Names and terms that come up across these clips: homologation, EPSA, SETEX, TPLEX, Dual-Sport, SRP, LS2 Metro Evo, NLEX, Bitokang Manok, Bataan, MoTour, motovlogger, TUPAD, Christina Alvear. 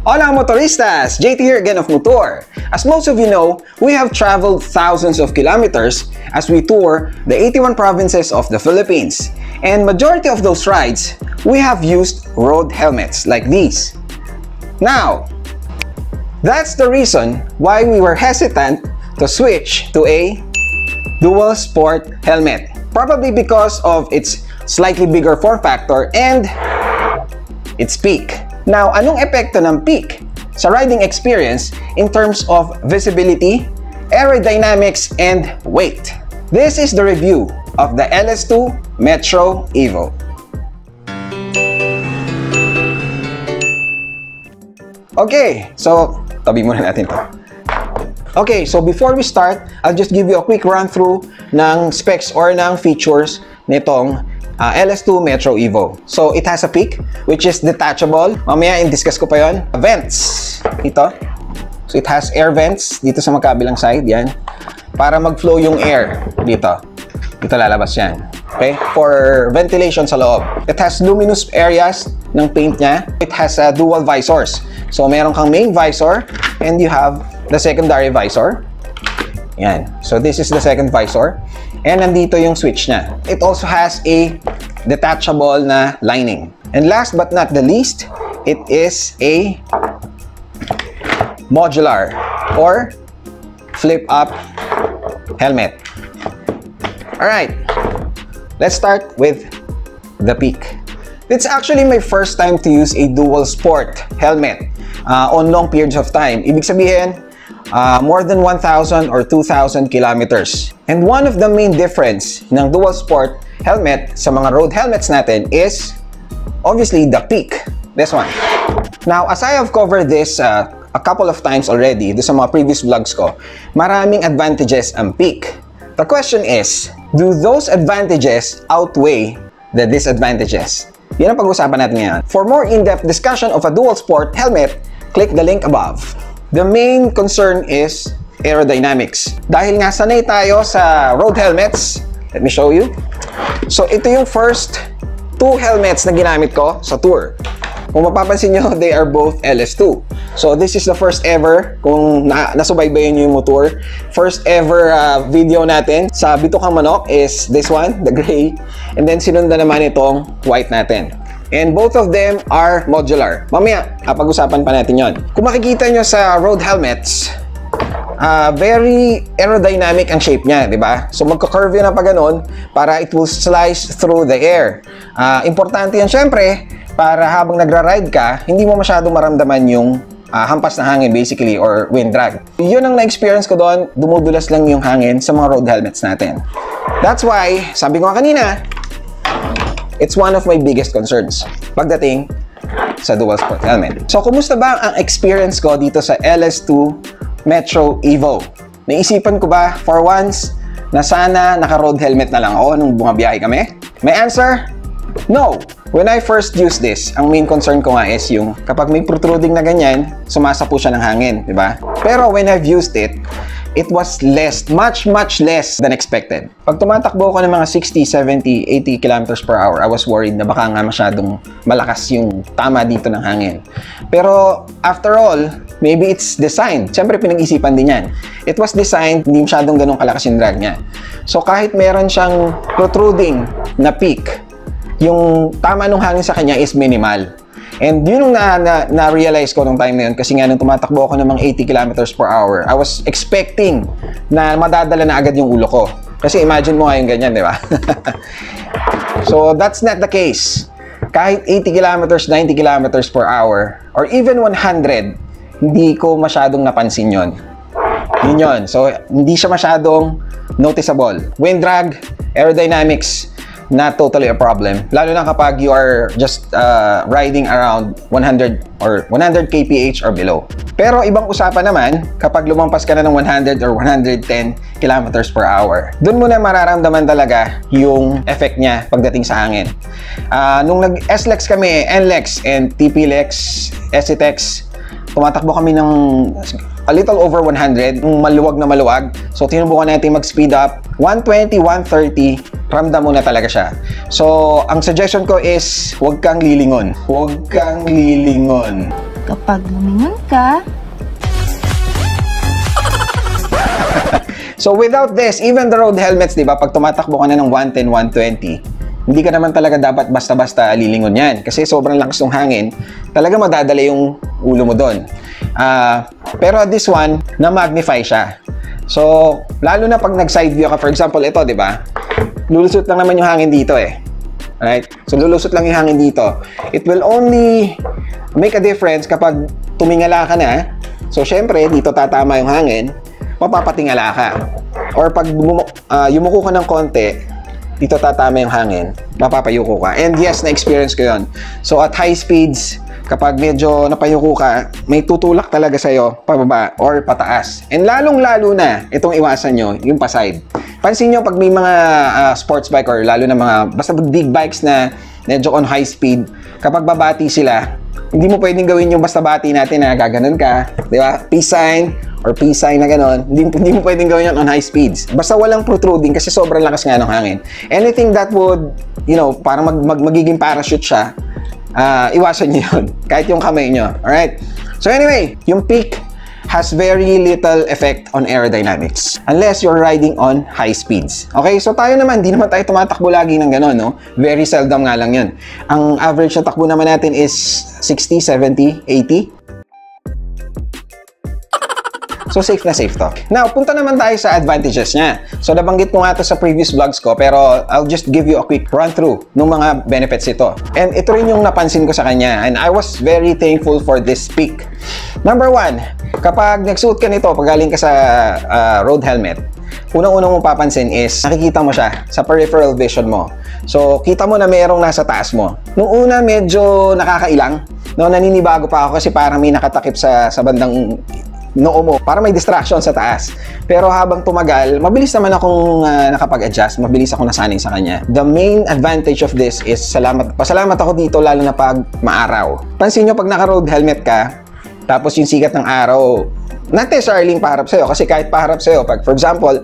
Hola motoristas! JT here again of MoTour. As most of you know, we have traveled thousands of kilometers as we tour the 81 provinces of the Philippines. And majority of those rides, we have used road helmets like these. Now, that's the reason why we were hesitant to switch to a dual sport helmet. Probably because of its slightly bigger form factor and its peak. Now, anong epekto ng peak sa riding experience in terms of visibility, aerodynamics, and weight? This is the review of the LS2 Metro Evo. Okay, so tabi muna natin to. Okay, so before we start, I'll just give you a quick run-through ng specs or ng features nitong LS2 Metro Evo. So it has a peak which is detachable. Mamaya in-discuss ko pa yon. Vents. Dito. So it has air vents dito sa magkabilang side. Yan. Para mag-flow yung air dito. Dito lalabas yan. Okay? For ventilation sa loob. It has luminous areas ng paint niya. It has dual visors. So meron kang main visor and you have the secondary visor. Yan. So this is the second visor. And nandito yung switch niya. It also has a detachable na lining. And last but not the least, it is a modular or flip-up helmet. Alright, let's start with the peak. It's actually my first time to use a dual sport helmet on long periods of time. Ibig sabihin, more than 1,000 or 2,000 kilometers. And one of the main difference ng dual sport helmet sa mga road helmets natin is obviously the peak. This one. Now, as I have covered this a couple of times already sa mga previous vlogs ko, maraming advantages ang peak. The question is, do those advantages outweigh the disadvantages? Yan ang pag-usapan natin ngayon. For more in-depth discussion of a dual sport helmet, click the link above. The main concern is aerodynamics. Dahil nga sanay tayo sa road helmets, let me show you. So ito yung first two helmets na ginamit ko sa tour. Kung mapapansin nyo, they are both LS2. So this is the first ever, kung nasubaybayan nyo yung MoTour, first ever video natin sa Bitokang Manok is this one, the gray. And then sinundan naman itong white natin. And both of them are modular. Mamaya, pag-usapan pa natin yon. Kung makikita nyo sa road helmets, very aerodynamic ang shape niya, di ba? So magka-curve yun ang pag ganun para it will slice through the air. Importante yan syempre para habang nagra-ride ka, hindi mo masyadong maramdaman yung hampas na hangin basically or wind drag. Yun ang na-experience ko doon, dumudulas lang yung hangin sa mga road helmets natin. That's why, sabi ko nga kanina, it's one of my biggest concerns pagdating sa dual sport helmet. So, kumusta ba ang experience ko dito sa LS2 Metro Evo? Naisipan ko ba for once na sana naka-road helmet na lang ako nung bumabiyahe kami? My answer? No! When I first used this, ang main concern ko nga is yung kapag may protruding na ganyan, sumasapo siya ng hangin, di ba? Pero when I've used it, it was less, much less than expected. Pag tumatakbo ko ng mga 60, 70, 80 kilometers per hour, I was worried na baka nga masyadong malakas yung tama dito ng hangin. Pero after all, maybe it's designed. Siyempre pinag-isipan din yan. It was designed, hindi masyadong ganun kalakas yung drag niya. So kahit meron siyang protruding na peak, yung tama ng hangin sa kanya is minimal. And yun yung na-realize ko nung time na yun kasi nga nung tumatakbo ako ng mga 80 kilometers per hour, I was expecting na madadala na agad yung ulo ko. Kasi imagine mo nga yung ganyan, di ba? So that's not the case. Kahit 80 kilometers, 90 kilometers per hour, or even 100, hindi ko masyadong napansin yun. Yun yun. So hindi siya masyadong noticeable. Wind drag, aerodynamics, not totally a problem. Lalo na kapag you are just riding around 100 or 100 kph or below. Pero ibang usapan naman kapag lumampas ka na ng 100 or 110 kilometers per hour. Doon mo na mararamdaman talaga yung effect niya pagdating sa hangin. Nung nag-SLEX kami, NLEX and TPLEX, SETEX, tumatakbo kami ng a little over 100, nung maluwag na maluwag. So tinubukan natin mag-speed up. 120, 130, ramdam mo na talaga siya. So, ang suggestion ko is, huwag kang lilingon. Huwag kang lilingon. kapag lumingon ka. So without this, even the road helmets, diba, pag tumatakbo ka na ng 110, 120, hindi ka naman talaga dapat basta-basta lilingon yan. Kasi sobrang lakas ng hangin, talaga madadala yung ulo mo doon. Pero this one, na-magnify siya. So, lalo na pag nag-side view ka, for example, ito, diba? Lulusot lang naman yung hangin dito eh. Alright? So, lulusot lang yung hangin dito. It will only make a difference kapag tumingala ka na. So, syempre, dito tatama yung hangin. Mapapatingala ka. Or pag yumuko ka ng konti, dito tatama yung hangin, mapapayuko ka. And yes, na-experience ko yun. So at high speeds, kapag medyo napayuko ka, may tutulak talaga sa'yo pababa or pataas. And lalong-lalo na, itong iwasan nyo, yung paside. Pansin nyo pag may mga sports bike or lalo na mga, basta big bikes na medyo on high speed, kapag babati sila, hindi mo pwedeng gawin yung basta bati natin na gaganon ka, di ba? Peace sign. Or P-sign na gano'n, hindi mo pwedeng gawin yun on high speeds. Basta walang protruding kasi sobrang lakas nga ng hangin. Anything that would, you know, parang magiging parachute siya, iwasan nyo yun. Kahit yung kamay nyo. Alright? So anyway, yung peak has very little effect on aerodynamics unless you're riding on high speeds. Okay? So tayo naman, di naman tayo tumatakbo lagi ng gano'n, no? Very seldom nga lang yun. Ang average na takbo naman natin is 60, 70, 80. So, safe na safe to. Now, punta naman tayo sa advantages niya. So, nabanggit ko nga ito sa previous vlogs ko, pero I'll just give you a quick run-through ng mga benefits ito. And ito rin yung napansin ko sa kanya. And I was very thankful for this peak. Number one, kapag nagsuot ka nito, pag galing ka sa road helmet, unang-unang mong papansin is nakikita mo siya sa peripheral vision mo. So, kita mo na merong nasa taas mo. Nung una, medyo nakakailang. No, naninibago pa ako kasi parang may nakatakip sa bandang noo mo, para may distraction sa taas. Pero habang tumagal, mabilis naman akong nakapag-adjust, mabilis ako nasanay sa kanya. The main advantage of this is pasalamat ako dito lalo na pag maaraw. Pansin nyo pag naka-road helmet ka, tapos yung sikat ng araw, not necessarily paharap sa'yo, kasi kahit paharap sa'yo, pag for example,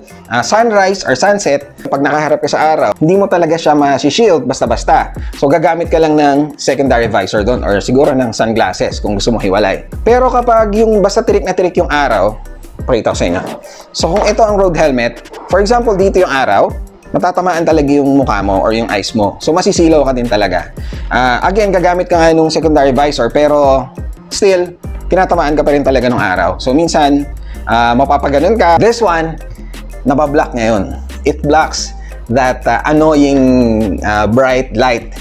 sunrise or sunset, pag nakaharap ka sa araw, hindi mo talaga siya masishield basta-basta. So gagamit ka lang ng secondary visor doon or siguro ng sunglasses kung gusto mo hiwalay. Pero kapag yung basta tirik na tirik yung araw, pakita ko sa inyo. So kung ito ang road helmet, for example dito yung araw, matatamaan talaga yung mukha mo or yung eyes mo. So masisilaw ka din talaga. Again, gagamit ka nga ng secondary visor pero still, tinatamaan ka pa rin talaga ng araw. So, minsan, mapapaganon ka. This one, nabablock ngayon. It blocks that annoying bright light.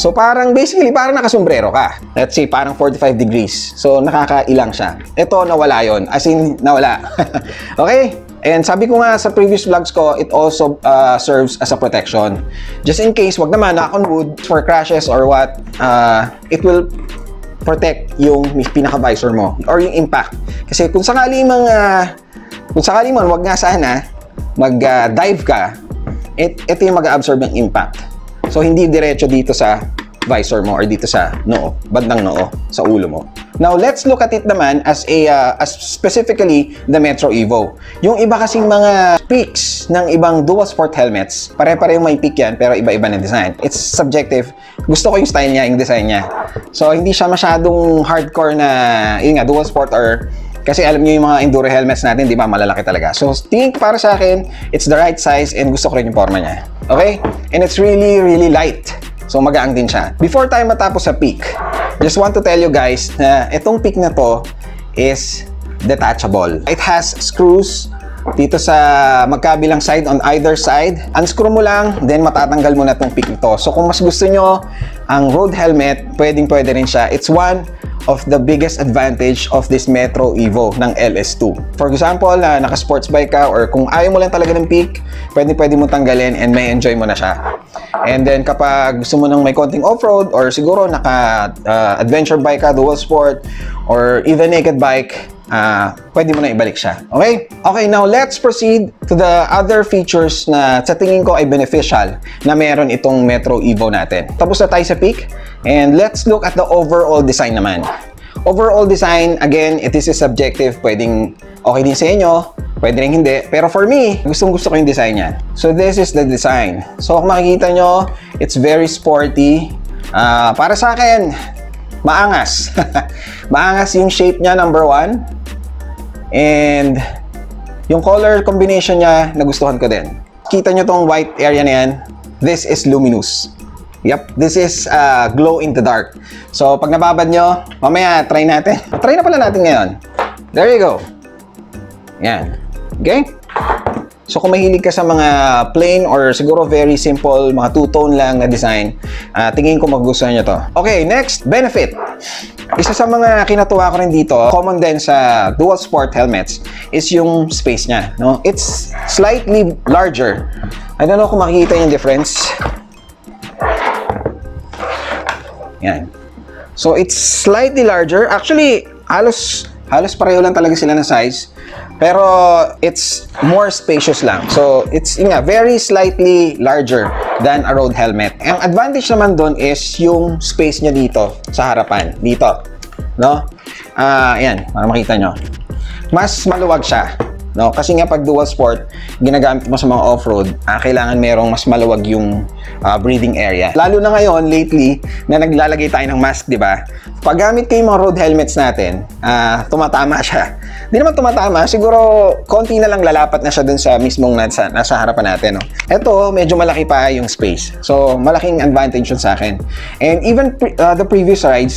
So, parang basically, parang nakasombrero ka. Let's say, parang 45 degrees. So, nakakailang siya. Ito, nawala yon. As in, nawala. Okay? And sabi ko nga sa previous vlogs ko, it also serves as a protection. Just in case, wag naman, knock on wood, for crashes or what, it will protect yung pinaka-visor mo or yung impact. Kasi kung sakali man, wag nga sana mag-dive ka, ito yung mag-absorb ng impact. So, hindi diretso dito sa visor mo or dito sa noo, bandang noo, sa ulo mo. Now, let's look at it naman as a, specifically, the Metro Evo. Yung iba kasing mga peaks ng ibang dual sport helmets, pare-pareho may peak yan, pero iba-iba na design. It's subjective. Gusto ko yung style niya, yung design niya. So, hindi siya masyadong hardcore na, yun nga, dual sport or, kasi alam niyo yung mga enduro helmets natin, di ba, malalaki talaga. So, tingin para sa akin, it's the right size and gusto ko rin yung forma niya. Okay? And it's really, really light. So, magaang din siya. Before tayo matapos sa peak, just want to tell you guys na itong peak na to is detachable. It has screws dito sa magkabilang side on either side. Unscrew mo lang, then matatanggal mo na itong peak nito. So kung mas gusto nyo ang road helmet, pwedeng-pwede rin siya. It's one of the biggest advantage of this Metro Evo ng LS2. For example, naka-sports bike ka or kung ayaw mo lang talaga ng peak, pwede mo tanggalin and may enjoy mo na siya. And then kapag gusto mo nang may konting off-road or siguro naka-adventure bike ka, dual sport, or even naked bike, pwede mo na ibalik siya. Okay? Okay, now let's proceed to the other features na sa tingin ko ay beneficial na meron itong Metro Evo natin. Tapos na tayo sa peak and let's look at the overall design naman. Overall design, again, it is subjective. Pwedeng okay din sa inyo, pwede rin hindi. Pero for me, gustong-gusto ko yung design niya. So this is the design. So kung makikita nyo, it's very sporty. Para sa akin, maangas. Maangas yung shape niya, number one. And yung color combination niya, nagustuhan ko din. Kita nyo tong white area na yan. This is luminous. Yep, this is glow in the dark. So, pag nababad nyo, mamaya, try natin. Try na pala natin ngayon. There you go. Yan. Okay? So, kung mahilig ka sa mga plain or siguro very simple, mga two-tone lang na design, tingin ko magugustuhan nyo to. Okay, next, benefit. Isa sa mga kinatuwa ko rin dito, common din sa dual sport helmets, is yung space nya. No? It's slightly larger. I don't know kung makikita yung difference. Yan. So, it's slightly larger. Actually, halos pareho lang talaga sila na size. Pero, it's more spacious lang. So, it's yun nga, very slightly larger than a road helmet. Ang advantage naman dun is yung space nya dito sa harapan. Dito. No? Yan. Para makita nyo. Mas maluwag siya. No? Kasi nga pag dual sport, ginagamit mo sa mga off-road, kailangan merong mas maluwag yung breathing area. Lalo na ngayon, lately, na naglalagay tayo ng mask, di ba? Pag gamit kayo mga road helmets natin, tumatama siya. Hindi naman tumatama, siguro konti na lang lalapat na siya dun sa mismong nasa harapan natin. No? Ito, medyo malaki pa yung space. So, malaking advantage yun sa akin. And even the previous rides,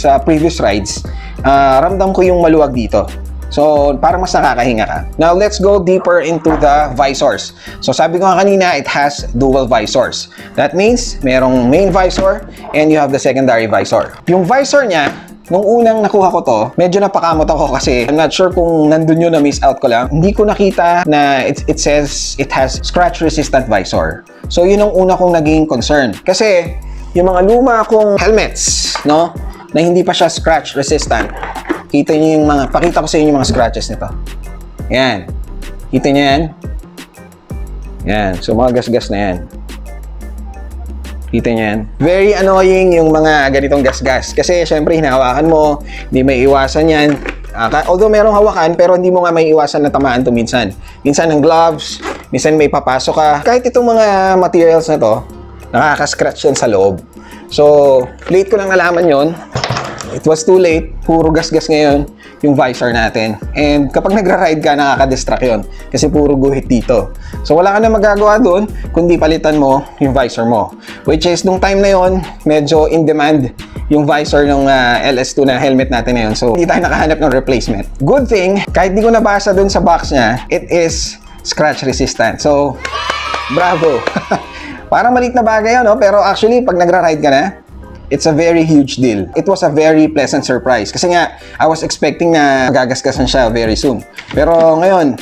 ramdam ko yung maluwag dito. So, para mas nakakahinga ka. Now, let's go deeper into the visors. So, sabi ko nga kanina, it has dual visors. That means, merong main visor and you have the secondary visor. Yung visor niya, nung unang nakuha ko to, medyo napakamot ako kasi I'm not sure kung nandun yun na miss out ko lang. Hindi ko nakita na it says it has scratch-resistant visor. So, yun ang una kong naging concern. Kasi, yung mga luma akong helmets, no, na hindi pa siya scratch-resistant, kita niyo yung mga, pakita ko sa inyo yung mga scratches nito. Yan. Kita niyo yan? Yan. So, mga gasgas na yan. Kita niyo yan? Very annoying yung mga ganitong gasgas. Kasi, syempre, hinahawakan mo, hindi may iwasan yan. Although, merong hawakan, pero hindi mo nga may iwasan na tamaan to minsan. Minsan ng gloves, minsan may papasok ka. Kahit itong mga materials na to, nakaka-scratch yan sa loob. So, late ko lang nalaman yon. It was too late. Puro gasgas ngayon yung visor natin. And kapag nagra-ride ka, nakaka-distract yun. Kasi puro guhit dito. So, wala ka na magagawa dun, kundi palitan mo yung visor mo. Which is, nung time na yun, medyo in demand yung visor ng LS2 na helmet natin na yun. So, hindi tayo nakahanap ng replacement. Good thing, kahit di ko nabasa dun sa box niya, it is scratch resistant. So, bravo! Parang maliit na bagay yun, no? Pero actually, pag nagra-ride ka na, it's a very huge deal. It was a very pleasant surprise. Kasi nga, I was expecting na magagasgasan siya very soon. Pero ngayon,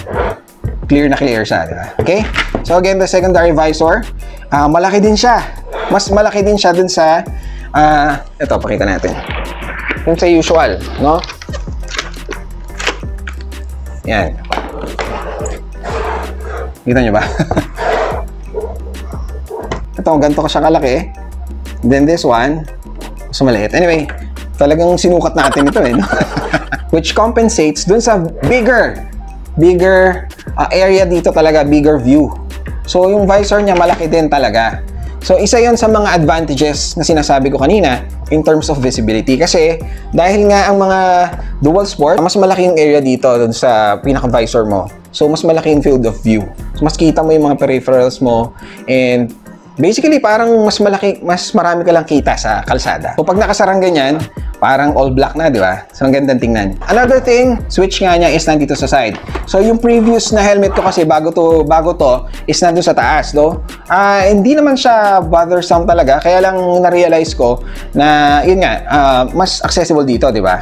clear na clear siya, di ba? Okay? So again, the secondary visor, malaki din siya. Mas malaki din siya dun sa, ito, pakita natin. Yung sa usual, no? Yan. Kita nyo ba? Ito, ganito ko siya kalaki. Then this one, mas maliit. Anyway, talagang sinukat natin ito eh. No? Which compensates dun sa bigger area dito talaga, bigger view. So, yung visor niya malaki din talaga. So, isa yon sa mga advantages na sinasabi ko kanina in terms of visibility. Kasi, dahil nga ang mga dual sport, mas malaki yung area dito dun sa pinaka-visor mo. So, mas malaki yung field of view. So, mas kita mo yung mga peripherals mo and basically, parang mas malaki, mas marami ka lang kita sa kalsada. So, pag nakasarang ganyan, parang all black na, di ba? So, ang gandang tingnan. Another thing, switch nga niya is nandito sa side. So, yung previous na helmet ko kasi bago to is nandun sa taas, no? Hindi naman siya bothersome talaga. Kaya lang na-realize ko na, yun nga, mas accessible dito, di ba?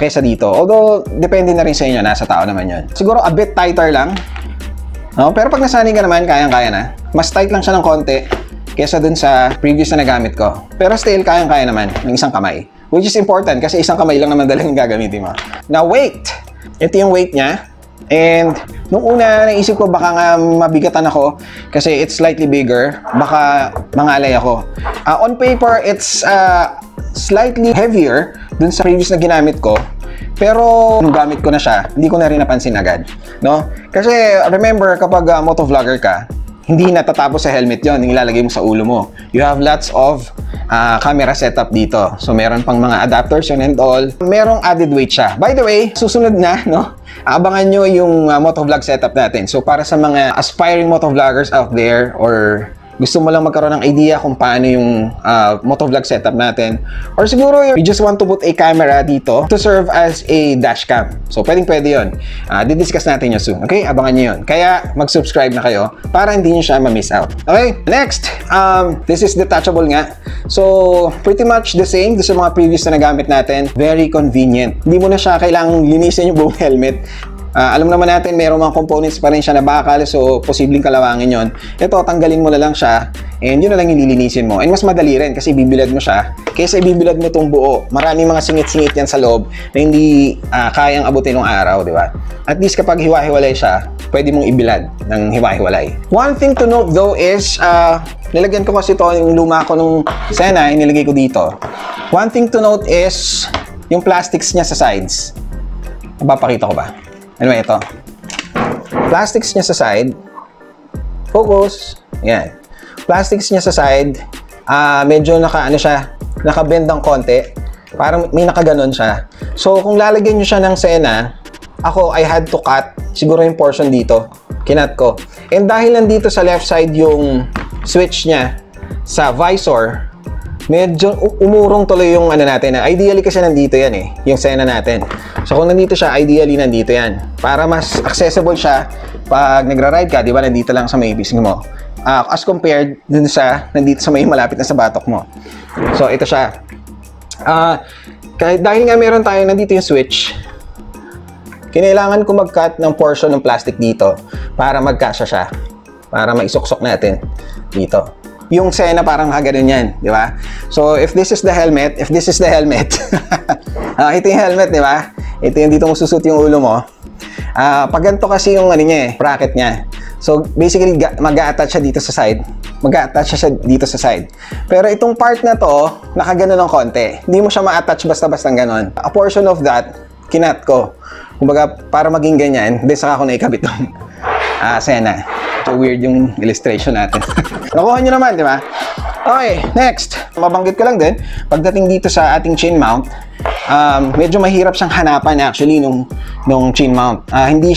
Kesa dito. Although, depende na rin sa inyo, nasa tao naman yun. Siguro, a bit tighter lang. No? Pero pag nasanay ka naman, kayang-kaya na. Mas tight lang siya ng konti kesa dun sa previous na nagamit ko. Pero still, kayang-kaya naman ng isang kamay. Which is important kasi isang kamay lang naman dalang gagamitin mo. Now, weight. Ito yung weight niya. And nung una, naisip ko baka nga mabigatan ako kasi it's slightly bigger. Baka mangalay ako. On paper, it's slightly heavier dun sa previous na ginamit ko. Pero, nung gamit ko na siya, hindi ko na rin napansin agad. No? Kasi, remember, kapag motovlogger ka, hindi natatapos sa helmet yon, yung ilalagay mo sa ulo mo. You have lots of camera setup dito. So meron pang mga adapters yun and all. Merong added weight siya. By the way, susunod na, no? Abangan nyo yung motovlog setup natin. So para sa mga aspiring motovloggers out there or gusto mo lang magkaroon ng idea kung paano yung motovlog setup natin. Or siguro, you just want to put a camera dito to serve as a dash cam. So, pwede yun. Didiscuss natin yun soon. Okay? Abangan nyo yun. Kaya, mag-subscribe na kayo para hindi nyo siya ma-miss out. Okay? Next, this is detachable nga. So, pretty much the same sa mga previous na nagamit natin. Very convenient. Hindi mo na siya kailangang linisin yung buong helmet. Alam naman natin, mayroong mga components pa rin siya na bakal, so posibleng kalawangin yon. Ito, tanggalin mo na lang siya, and yun na lang yung lilinisin mo. And mas madali rin kasi bibilad mo siya, kaysa ibibilad mo itong buo. Maraming mga singit-singit yan sa loob na hindi kayang abutin ng araw, di ba? At least kapag hiwa-hiwalay siya, pwede mong ibilad ng hiwa-hiwalay. One thing to note though is, nilagyan ko kasi ito, yung luma ko nung Senna, nilagay ko dito. One thing to note is, yung plastics niya sa sides. Mapapakita ko ba? Anyway, ito. Plastics niya sa side. Focus. Ayan. Plastics niya sa side. Medyo naka-ano siya, naka-bend ng konti. Parang may nakaganon siya. So, kung lalagyan niyo siya ng Senna, ako, I had to cut siguro yung portion dito. Kinat ko. And dahil nandito sa left side yung switch niya sa visor, medyo umurong tuloy yung ano natin. Ideally kasi nandito yan eh, yung Senna natin. So kung nandito siya, ideally nandito yan. Para mas accessible siya pag nagra-ride ka, di ba? Nandito lang sa may bisig mo. As compared dun sa nandito sa may malapit na sa batok mo. So ito siya. Dahil nga meron tayo nandito yung switch, kinailangan ko mag-cut ng portion ng plastic dito para magkasya siya. Para maisuksok natin dito. Yung Senna parang kaganoon yan, di ba? So, if this is the helmet, ito yung helmet, di ba? Ito yung dito susuot yung ulo mo. Pag ganito kasi yung ano niya, bracket niya. So, basically, mag-a-attach siya dito sa side. Pero itong part na to, nakaganoon ng konti. Hindi mo siya ma-attach basta-basta ganoon. A portion of that, kinat ko. Kumbaga, para maging ganyan, then saka ako naikabit yung Senna. So, weird yung illustration natin. Nakuha nyo naman, di ba? Okay, next. Mabanggit ko lang din, pagdating dito sa ating chin mount, medyo mahirap siyang hanapan actually nung chin mount. Hindi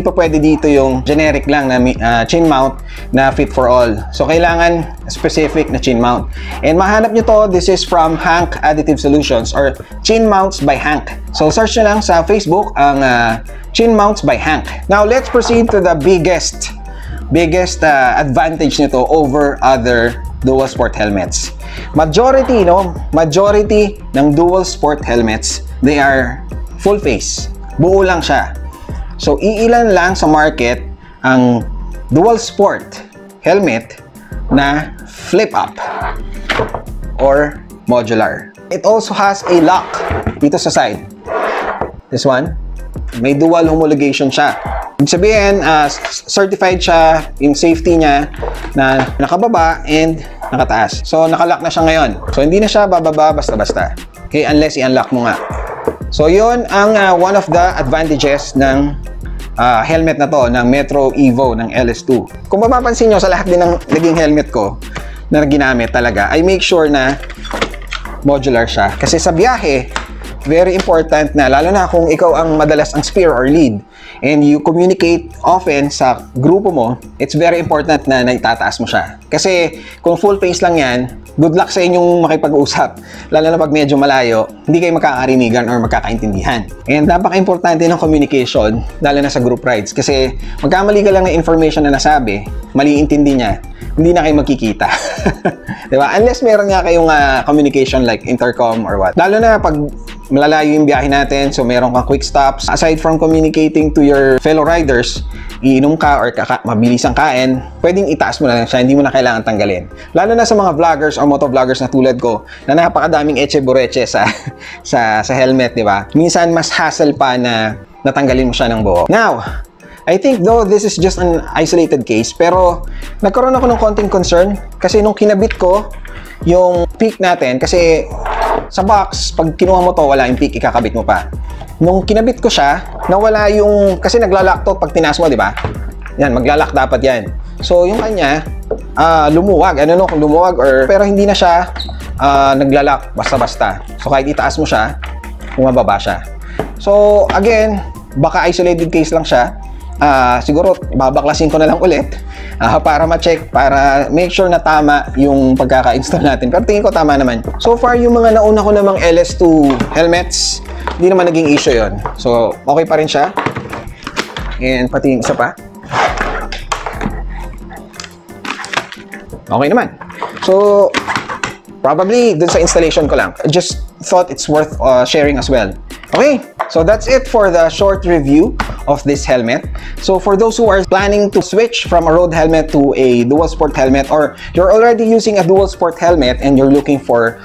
pa pwede dito yung generic lang na chin mount na fit for all. So, kailangan specific na chin mount. And mahanap nyo to, this is from Hank Additive Solutions or Chin Mounts by Hank. So, search nyo lang sa Facebook ang Chin Mounts by Hank. Now, let's proceed to the biggest advantage nito over other dual sport helmets. Majority ng dual sport helmets, they are full face. Buo lang siya. So, iilan lang sa market ang dual sport helmet na flip up or modular. It also has a lock dito sa side. This one, may dual homologation siya. Ibig sabihin, certified siya in safety niya na nakababa and nakataas. So, nakalock na siya ngayon. So, hindi na siya bababa basta-basta. Okay, unless i-unlock mo nga. So, yun ang one of the advantages ng helmet na to, ng Metro Evo, ng LS2. Kung mapapansin nyo, sa lahat din ng naging helmet ko na ginamit talaga, I make sure na modular siya. Kasi sa biyahe, very important na, lalo na kung ikaw ang madalas ang spear or lead and you communicate often sa grupo mo, it's very important na naitataas mo siya. Kasi kung full face lang yan, good luck sa inyong makipag-usap. Lalo na pag medyo malayo, hindi kayo magkakarinigan or magkakaintindihan. And napaka-importante ng communication, lalo na sa group rides. Kasi magkamali ka lang ng information na nasabi, maliintindi niya, hindi na kayo magkikita. Diba? Unless meron nga kayong communication like intercom or what. Lalo na pag malalayo yung biyahe natin, so meron kang quick stops. Aside from communicating to your fellow riders, iinom ka or mabilis ang kain, pwedeng itaas mo na lang siya, hindi mo na kailangan tanggalin. Lalo na sa mga vloggers o motovloggers na tulad ko, na napakadaming eche-bureche sa helmet, di ba? Minsan, mas hassle pa na natanggalin mo siya ng buo. Now, I think though this is just an isolated case, pero nagkaroon ako ng konting concern kasi nung kinabit ko yung peak natin, kasi sa box, pag kinuha mo to, wala yung peak, ikakabit mo pa. Nung kinabit ko siya, nawala yung, kasi naglalock to pag tinaas mo, di ba? Yan, maglalock dapat yan. So yung kanya lumuwag, ano no, kung lumuwag or pero hindi na siya naglalak basta-basta. So kahit itaas mo siya, bumababa siya. So again, baka isolated case lang siya. Siguro babaklasin ko na lang ulit para ma-check, para make sure na tama yung pagkaka-install natin. Pero tingin ko tama naman. So far yung mga nauna ko namang LS2 helmets, hindi naman naging issue yon. So okay pa rin siya. And pati yung isa pa. Okay naman. So probably dun sa installation ko lang. I just thought it's worth sharing as well. Okay, so that's it for the short review of this helmet. So for those who are planning to switch from a road helmet to a dual sport helmet, or you're already using a dual sport helmet and you're looking for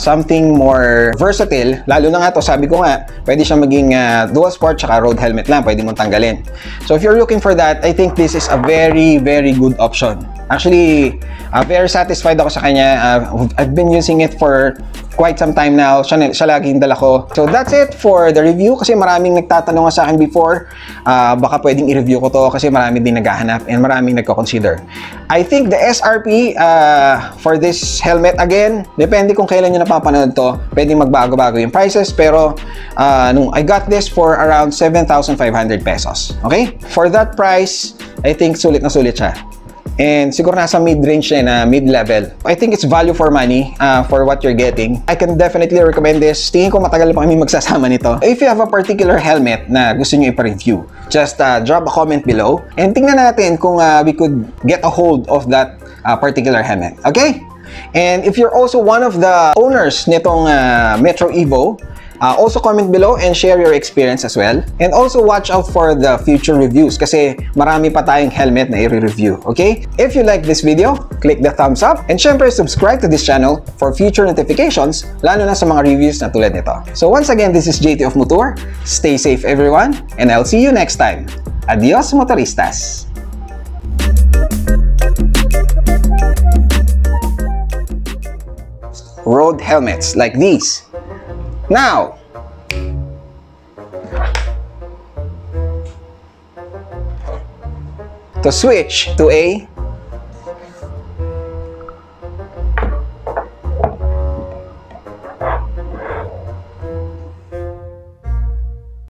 something more versatile, lalo na nga to, sabi ko nga, pwede siya maging dual sport tsaka road helmet lang, pwede mong tanggalin. So if you're looking for that, I think this is a very, very good option. Actually, very satisfied ako sa kanya. I've been using it for quite some time now. Siya laging dala ko. So that's it for the review, kasi maraming nagtatanong sa akin before, baka pwedeng i-review ko to kasi marami din naghahanap and maraming nagko-consider. I think the SRP for this helmet, again, depende kung kailan nyo napapanood to, pwedeng magbago-bago yung prices, pero I got this for around 7,500 pesos. Okay? For that price, I think sulit na sulit siya. And siguro nasa mid-range na mid-level. I think it's value for money for what you're getting. I can definitely recommend this. Tingin ko matagal pa kami magsasama nito. If you have a particular helmet na gusto nyo ipa-review, just drop a comment below and tingnan natin kung we could get a hold of that particular helmet. Okay? And if you're also one of the owners nitong Metro Evo, also comment below and share your experience as well. And also watch out for the future reviews kasi marami pa tayong helmet na i-review, okay? If you like this video, click the thumbs up and syempre subscribe to this channel for future notifications, lalo na sa mga reviews na tulad nito. So once again, this is JT of MoTour. Stay safe everyone and I'll see you next time. Adios motoristas! Road helmets like these. Now, to switch to a